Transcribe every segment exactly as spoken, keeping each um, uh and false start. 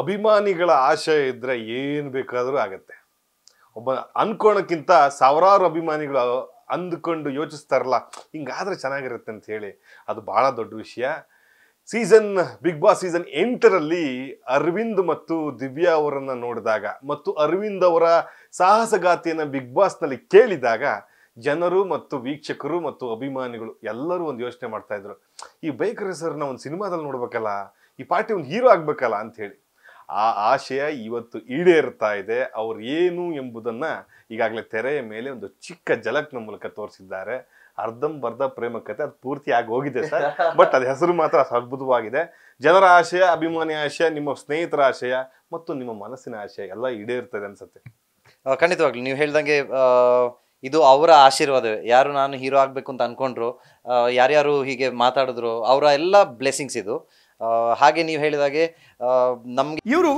ಅಭಿಮಾನಿಗಳ ಆಶಯ ಇದ್ರೆ ಏನು ಬೇಕಾದರೂ ಆಗುತ್ತೆ. ಒಬ್ಬ ಅನ್ಕೋಣಕ್ಕಿಂತ ಸಾವಿರಾರು ಅಭಿಮಾನಿಗಳು ಅಂದುಕೊಂಡು ಯೋಚಿಸ್ತಾರಲ್ಲ, ಹಿಂಗಾದ್ರೆ ಚೆನ್ನಾಗಿರುತ್ತೆ ಅಂತ ಹೇಳಿ, ಅದು ಬಹಳ ದೊಡ್ಡ ವಿಷಯ. ಸೀಸನ್ ಬಿಗ್ ಬಾಸ್ ಸೀಸನ್ ಎಂಟರಲ್ಲಿ ಅರವಿಂದ್ ಮತ್ತು ದಿವ್ಯಾ ಅವರನ್ನು ನೋಡಿದಾಗ ಮತ್ತು ಅರವಿಂದ್ ಅವರ ಸಾಹಸಗಾಥೆಯನ್ನು ಬಿಗ್ ಬಾಸ್ನಲ್ಲಿ ಕೇಳಿದಾಗ ಜನರು ಮತ್ತು ವೀಕ್ಷಕರು ಮತ್ತು ಅಭಿಮಾನಿಗಳು ಎಲ್ಲರೂ ಒಂದು ಯೋಚನೆ ಮಾಡ್ತಾ ಇದ್ರು, ಈ ಬೈಕ್ ರೇಸರ್ನ ಒಂದು ಸಿನಿಮಾದಲ್ಲಿ ನೋಡ್ಬೇಕಲ್ಲ, ಈ ಪಾರ್ಟಿ ಒಂದು ಹೀರೋ ಆಗ್ಬೇಕಲ್ಲ ಅಂತ ಹೇಳಿ. ಆ ಆಶಯ ಇವತ್ತು ಈಡೇರ್ತಾ ಇದೆ. ಅವ್ರು ಏನು ಎಂಬುದನ್ನ ಈಗಾಗಲೇ ತೆರೆಯ ಮೇಲೆ ಒಂದು ಚಿಕ್ಕ ಝಲಕ್ನ ಮೂಲಕ ತೋರಿಸಿದ್ದಾರೆ. ಅರ್ಧಂಬರ್ಧ ಪ್ರೇಮ ಕಥೆ ಅದು ಪೂರ್ತಿ ಆಗಿ ಹೋಗಿದೆ ಸರ್, ಬಟ್ ಅದ ಹೆಸರು ಮಾತ್ರ ಅದ್ಭುತವಾಗಿದೆ. ಜನರ ಆಶಯ, ಅಭಿಮಾನಿ ಆಶಯ, ನಿಮ್ಮ ಸ್ನೇಹಿತರ ಆಶಯ ಮತ್ತು ನಿಮ್ಮ ಮನಸ್ಸಿನ ಆಶಯ ಎಲ್ಲ ಈಡೇರ್ತದೆ ಅನ್ಸುತ್ತೆ. ಖಂಡಿತವಾಗ್ಲಿ ನೀವು ಹೇಳ್ದಂಗೆ ಇದು ಅವರ ಆಶೀರ್ವಾದವೇ. ಯಾರು ನಾನು ಹೀರೋ ಆಗಬೇಕು ಅಂತ ಅನ್ಕೊಂಡ್ರು, ಯಾರ್ಯಾರು ಹೀಗೆ ಮಾತಾಡಿದ್ರು, ಅವರ ಎಲ್ಲ ಬ್ಲೆಸ್ಸಿಂಗ್ಸ್ ಇದು. ಹಾಗೆ ನೀವು ಹೇಳಿದಾಗೆ ನಮ್ಗೆ ಇವರು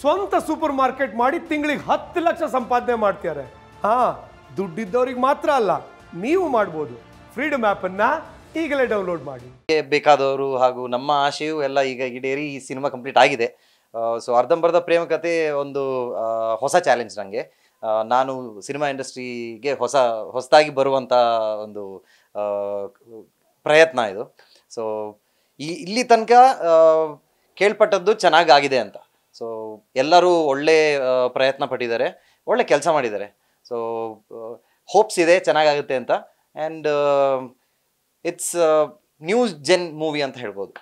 ಸ್ವಂತ ಸೂಪರ್ ಮಾರ್ಕೆಟ್ ಮಾಡಿ ತಿಂಗಳಿಗೆ ಹತ್ತು ಲಕ್ಷ ಸಂಪಾದನೆ ಮಾಡ್ತಿದ್ದಾರೆ. ಹಾ, ದುಡ್ಡಿದ್ದವ್ರಿಗೆ ಮಾತ್ರ ಅಲ್ಲ, ನೀವು ಮಾಡ್ಬೋದು. ಫ್ರೀಡಮ್ ಆ್ಯಪನ್ನ ಈಗಲೇ ಡೌನ್ಲೋಡ್ ಮಾಡಿ. ಬೇಕಾದವರು ಹಾಗೂ ನಮ್ಮ ಆಶೆಯೂ ಎಲ್ಲ ಈಗ ಈಡೇರಿ ಈ ಸಿನಿಮಾ ಕಂಪ್ಲೀಟ್ ಆಗಿದೆ. ಸೊ ಅರ್ಧಂಬರ್ಧ ಪ್ರೇಮ ಕಥೆ ಒಂದು ಹೊಸ ಚಾಲೆಂಜ್ ನನಗೆ. ನಾನು ಸಿನಿಮಾ ಇಂಡಸ್ಟ್ರಿಗೆ ಹೊಸ ಹೊಸದಾಗಿ ಬರುವಂಥ ಒಂದು ಪ್ರಯತ್ನ ಇದು. ಸೊ ಈ ಇಲ್ಲಿ ತನಕ ಕೇಳ್ಪಟ್ಟದ್ದು ಚೆನ್ನಾಗಾಗಿದೆ ಅಂತ. ಸೊ ಎಲ್ಲರೂ ಒಳ್ಳೆ ಪ್ರಯತ್ನ ಪಟ್ಟಿದ್ದಾರೆ, ಒಳ್ಳೆ ಕೆಲಸ ಮಾಡಿದ್ದಾರೆ. ಸೊ ಹೋಪ್ಸ್ ಇದೆ ಚೆನ್ನಾಗಾಗುತ್ತೆ ಅಂತ. And it's news gen movie ಅಂತ ಹೇಳ್ಬೋದು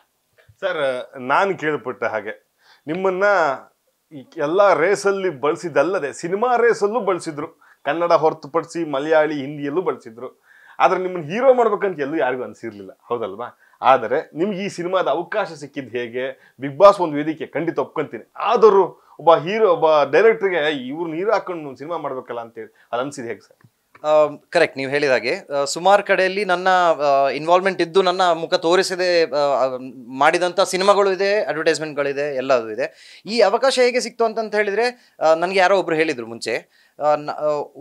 ಸರ್. ನಾನು ಕೇಳ್ಪಟ್ಟ ಹಾಗೆ ನಿಮ್ಮನ್ನು ಎಲ್ಲ ರೇಸಲ್ಲಿ ಬಳಸಿದ್ದಲ್ಲದೆ ಸಿನಿಮಾ ರೇಸಲ್ಲೂ ಬಳಸಿದ್ರು, ಕನ್ನಡ ಹೊರತುಪಡಿಸಿ ಮಲಯಾಳಿ ಹಿಂದಿಯಲ್ಲೂ ಬಳಸಿದ್ರು. ಆದರೆ ನಿಮ್ಮನ್ನು ಹೀರೋ ಮಾಡ್ಬೇಕಂತ ಎಲ್ಲೂ ಯಾರಿಗೂ ಅನಿಸಿರಲಿಲ್ಲ, ಹೌದಲ್ವಾ? ಆದರೆ ನಿಮ್ಗೆ ಈ ಸಿನಿಮಾದ ಅವಕಾಶ ಸಿಕ್ಕಿದ್ದು ಹೇಗೆ? ಬಿಗ್ ಬಾಸ್ ಒಂದು ವೇದಿಕೆ, ಖಂಡಿತ ಒಪ್ಕೊಂತೀನಿ. ಆದರೂ ಒಬ್ಬ ಹೀರೋ, ಒಬ್ಬ ಡೈರೆಕ್ಟ್ರಿಗೆ ಇವ್ರನ್ನ ಹೀರೋ ಹಾಕೊಂಡು ಸಿನಿಮಾ ಮಾಡ್ಬೇಕಲ್ಲ ಅಂತೇಳಿ ಅದು ಅನಿಸಿದ್ದು ಹೇಗೆ ಸರ್? ಕರೆಕ್ಟ್, ನೀವು ಹೇಳಿದಾಗೆ ಸುಮಾರು ಕಡೆಯಲ್ಲಿ ನನ್ನ ಇನ್ವಾಲ್ವ್ಮೆಂಟ್ ಇದ್ದು ನನ್ನ ಮುಖ ತೋರಿಸಿದೆ, ಮಾಡಿದಂಥ ಸಿನಿಮಾಗಳು ಇದೆ, ಅಡ್ವರ್ಟೈಸ್ಮೆಂಟ್ಗಳಿದೆ, ಎಲ್ಲದೂ ಇದೆ. ಈ ಅವಕಾಶ ಹೇಗೆ ಸಿಕ್ತು ಅಂತಂತ ಹೇಳಿದರೆ, ನನಗೆ ಯಾರೋ ಒಬ್ಬರು ಹೇಳಿದರು ಮುಂಚೆ,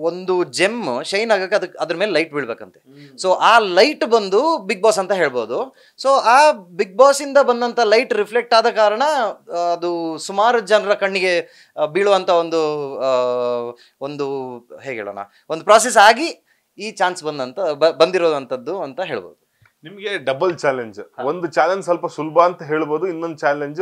ಒಂದು ಜೆಮ್ ಶೈನ್ ಆಗಕ್ಕೆ ಅದಕ್ಕೆ ಅದ್ರ ಮೇಲೆ ಲೈಟ್ ಬೀಳ್ಬೇಕಂತೆ. ಸೊ ಆ ಲೈಟ್ ಬಂದು ಬಿಗ್ ಬಾಸ್ ಅಂತ ಹೇಳ್ಬೋದು. ಸೊ ಆ ಬಿಗ್ ಬಾಸಿಂದ ಬಂದಂಥ ಲೈಟ್ ರಿಫ್ಲೆಕ್ಟ್ ಆದ ಕಾರಣ ಅದು ಸುಮಾರು ಜನರ ಕಣ್ಣಿಗೆ ಬೀಳುವಂಥ ಒಂದು ಒಂದು ಹೇಗೆ ಹೇಳೋಣ, ಒಂದು ಪ್ರಾಸೆಸ್ ಆಗಿ ಈ ಚಾನ್ಸ್ ಬಂದಂಥ ಬಂದಿರೋದಂಥದ್ದು ಅಂತ ಹೇಳ್ಬೋದು. ನಿಮಗೆ ಡಬಲ್ ಚಾಲೆಂಜ್, ಒಂದು ಚಾಲೆಂಜ್ ಸ್ವಲ್ಪ ಸುಲಭ ಅಂತ ಹೇಳ್ಬೋದು, ಇನ್ನೊಂದು ಚಾಲೆಂಜ್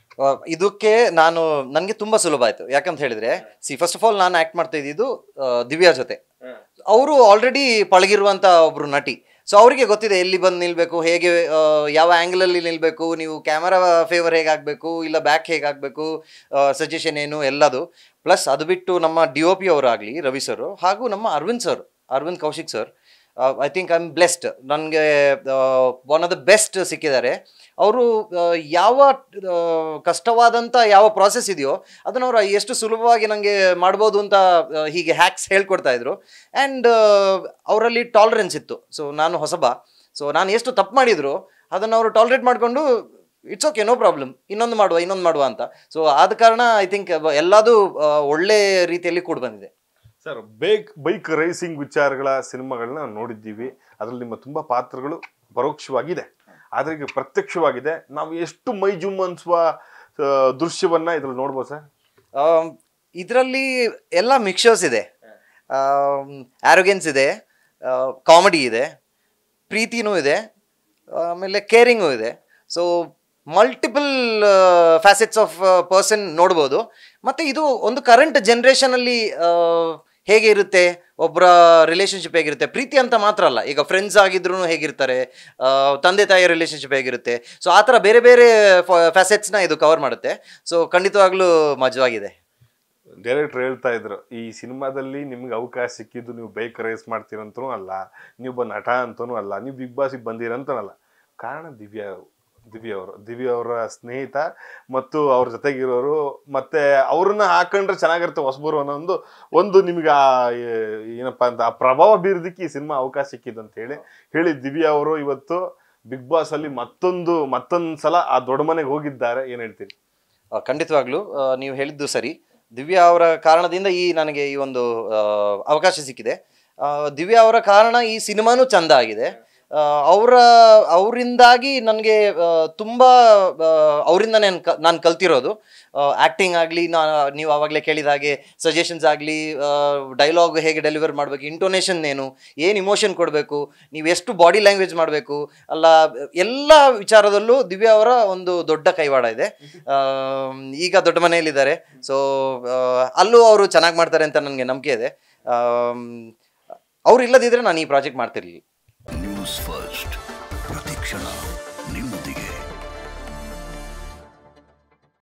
ಇದಕ್ಕೆ ನಾನು ನನಗೆ ತುಂಬ ಸುಲಭ ಆಯಿತು. ಯಾಕಂತ ಹೇಳಿದರೆ, ಸಿ ಫಸ್ಟ್ ಆಫ್ ಆಲ್ ನಾನು ಆ್ಯಕ್ಟ್ ಮಾಡ್ತಾ ಇದ್ದಿದ್ದು ದಿವ್ಯಾ ಜೊತೆ. ಅವರು ಆಲ್ರೆಡಿ ಪಳಗಿರುವಂಥ ಒಬ್ಬರು ನಟಿ. ಸೊ ಅವರಿಗೆ ಗೊತ್ತಿದೆ ಎಲ್ಲಿ ಬಂದು ನಿಲ್ಲಬೇಕು, ಹೇಗೆ ಯಾವ ಆ್ಯಂಗಲಲ್ಲಿ ನಿಲ್ಲಬೇಕು, ನೀವು ಕ್ಯಾಮರಾ ಫೇವರ್ ಹೇಗಾಗಬೇಕು, ಇಲ್ಲ ಬ್ಯಾಕ್ ಹೇಗಾಗಬೇಕು, ಸಜೆಷನ್ ಏನು ಎಲ್ಲದು. ಪ್ಲಸ್ ಅದು ಬಿಟ್ಟು ನಮ್ಮ ಡಿ ಒ ಪಿ ಅವರಾಗಲಿ ರವಿ ಸರ್, ಹಾಗೂ ನಮ್ಮ Aravind sir, Aravind Kaushik sir, I think I am blessed, ನನಗೆ ಒನ್ ಆಫ್ ದ ಬೆಸ್ಟ್ ಸಿಕ್ಕಿದ್ದಾರೆ ಅವರು. ಯಾವ ಕಷ್ಟವಾದಂಥ ಯಾವ ಪ್ರಾಸೆಸ್ ಇದೆಯೋ ಅದನ್ನು ಅವರು ಎಷ್ಟು ಸುಲಭವಾಗಿ ನನಗೆ ಮಾಡ್ಬೋದು ಅಂತ ಹೀಗೆ ಹ್ಯಾಕ್ಸ್ ಹೇಳ್ಕೊಡ್ತಾಯಿದ್ರು. ಆ್ಯಂಡ್ ಅವರಲ್ಲಿ ಟಾಲರೆನ್ಸ್ ಇತ್ತು. ಸೊ ನಾನು ಹೊಸಬ, ಸೊ ನಾನು ಎಷ್ಟು ತಪ್ಪು ಮಾಡಿದ್ರು ಅದನ್ನು ಅವರು ಟಾಲರೇಟ್ ಮಾಡಿಕೊಂಡು ಇಟ್ಸ್ ಓಕೆ, ನೋ ಪ್ರಾಬ್ಲಮ್, ಇನ್ನೊಂದು ಮಾಡುವ ಇನ್ನೊಂದು ಮಾಡುವ ಅಂತ. ಸೊ ಆದ ಕಾರಣ ಐ ಥಿಂಕ್ ಎಲ್ಲದೂ ಒಳ್ಳೆ ರೀತಿಯಲ್ಲಿ ಕೂಡ ಬಂದಿದೆ ಸರ್. ಬೈಕ್ ಬೈಕ್ ರೇಸಿಂಗ್ ವಿಚಾರಗಳ ಸಿನಿಮಾಗಳನ್ನ ನೋಡಿದ್ದೀವಿ, ಅದರಲ್ಲಿ ನಿಮ್ಮ ತುಂಬ ಪಾತ್ರಗಳು ಪರೋಕ್ಷವಾಗಿದೆ, ಆದರೆ ಈಗ ಪ್ರತ್ಯಕ್ಷವಾಗಿದೆ. ನಾವು ಎಷ್ಟು ಮೈ ಜುಮ್ ಅನ್ಸುವ ದೃಶ್ಯವನ್ನು ಇದ್ರಲ್ಲಿ ನೋಡ್ಬೋದು ಸರ್? ಇದರಲ್ಲಿ ಎಲ್ಲ ಮಿಕ್ಸರ್ಸ್ ಇದೆ, ಆ್ಯರೋಗೆನ್ಸ್ ಇದೆ, ಕಾಮಿಡಿ ಇದೆ, ಪ್ರೀತಿನೂ ಇದೆ, ಆಮೇಲೆ ಕೇರಿಂಗೂ ಇದೆ. So multiple facets of person ನೋಡ್ಬೋದು. ಮತ್ತು ಇದು ಒಂದು ಕರೆಂಟ್ ಜನ್ರೇಷನಲ್ಲಿ ಹೇಗೆ ಇರುತ್ತೆ, ಒಬ್ಬರ ರಿಲೇಷನ್ಶಿಪ್ ಹೇಗಿರುತ್ತೆ, ಪ್ರೀತಿ ಅಂತ ಮಾತ್ರ ಅಲ್ಲ, ಈಗ ಫ್ರೆಂಡ್ಸ್ ಆಗಿದ್ರೂ ಹೇಗಿರ್ತಾರೆ, ತಂದೆ ತಾಯಿಯ ರಿಲೇಷನ್ಶಿಪ್ ಹೇಗಿರುತ್ತೆ. ಸೊ ಆ ಥರ ಬೇರೆ ಬೇರೆ ಫ್ಯಾಸೆಟ್ಸ್ನ ಇದು ಕವರ್ ಮಾಡುತ್ತೆ. ಸೊ ಖಂಡಿತವಾಗ್ಲೂ ಮಜವಾಗಿದೆ. ಡೈರೆಕ್ಟ್ರ್ ಹೇಳ್ತಾ ಇದ್ರು, ಈ ಸಿನಿಮಾದಲ್ಲಿ ನಿಮ್ಗೆ ಅವಕಾಶ ಸಿಕ್ಕಿದ್ದು ನೀವು ಬೈಕ್ ರೇಸ್ ಮಾಡ್ತೀರಂತೂ ಅಲ್ಲ, ನೀವೊಬ್ಬ ನಟ ಅಂತೂ ಅಲ್ಲ, ನೀವು ಬಿಗ್ ಬಾಸಿಗೆ ಬಂದಿರಂತೂ ಅಲ್ಲ, ಕಾರಣ ದಿವ್ಯಾ ದಿವ್ಯ ಅವರು ದಿವ್ಯ ಅವರ ಸ್ನೇಹಿತ ಮತ್ತು ಅವರ ಜೊತೆಗಿರೋರು ಮತ್ತೆ ಅವರನ್ನ ಹಾಕೊಂಡ್ರೆ ಚೆನ್ನಾಗಿರುತ್ತೆ ಹೊಸಬರು ಅನ್ನೋ ಒಂದು ಒಂದು ನಿಮಗೆ ಏನಪ್ಪಾ ಅಂತ ಆ ಪ್ರಭಾವ ಬೀರಿದಕ್ಕೆ ಈ ಸಿನಿಮಾ ಅವಕಾಶ ಸಿಕ್ಕಿದೆ ಅಂತ ಹೇಳಿ ಹೇಳಿ ದಿವ್ಯ ಅವರು ಇವತ್ತು ಬಿಗ್ ಬಾಸ್ ಅಲ್ಲಿ ಮತ್ತೊಂದು ಮತ್ತೊಂದು ಸಲ ಆ ದೊಡ್ಡ ಮನೆಗೆ ಹೋಗಿದ್ದಾರೆ ಏನು ಹೇಳ್ತೀರಿ ಖಂಡಿತವಾಗ್ಲೂ ನೀವು ಹೇಳಿದ್ದು ಸರಿ ದಿವ್ಯಾ ಅವರ ಕಾರಣದಿಂದ ಈ ನನಗೆ ಈ ಒಂದು ಅವಕಾಶ ಸಿಕ್ಕಿದೆ ದಿವ್ಯಾ ಅವರ ಕಾರಣ ಈ ಸಿನಿಮಾನೂ ಚಂದ ಆಗಿದೆ ಅವರ ಅವರಿಂದಾಗಿ ನನಗೆ ತುಂಬ ಅವರಿಂದ ನಾನು ನಾನು ಕಲ್ತಿರೋದು ಆ್ಯಕ್ಟಿಂಗ್ ಆಗಲಿ ನಾ ನೀವು ಆವಾಗಲೇ ಕೇಳಿದ ಹಾಗೆ ಸಜೆಷನ್ಸ್ ಆಗಲಿ ಡೈಲಾಗ್ ಹೇಗೆ ಡೆಲಿವರ್ ಮಾಡಬೇಕು ಇಂಟೋನೇಷನ್ ಏನು ಏನು ಇಮೋಷನ್ ಕೊಡಬೇಕು ನೀವು ಎಷ್ಟು ಬಾಡಿ ಲ್ಯಾಂಗ್ವೇಜ್ ಮಾಡಬೇಕು ಅಲ್ಲ ಎಲ್ಲ ವಿಚಾರದಲ್ಲೂ ದಿವ್ಯಾ ಅವರ ಒಂದು ದೊಡ್ಡ ಕೈವಾಡ ಇದೆ ಈಗ ದೊಡ್ಡ ಮನೆಯಲ್ಲಿದ್ದಾರೆ ಸೊ ಅಲ್ಲೂ ಅವರು ಚೆನ್ನಾಗಿ ಮಾಡ್ತಾರೆ ಅಂತ ನನಗೆ ನಂಬಿಕೆ ಇದೆ ಅವ್ರು ಇಲ್ಲದಿದ್ದರೆ ನಾನು ಈ ಪ್ರಾಜೆಕ್ಟ್ ಮಾಡ್ತಿರ್ಲಿಲ್ಲ First, Pratikshana.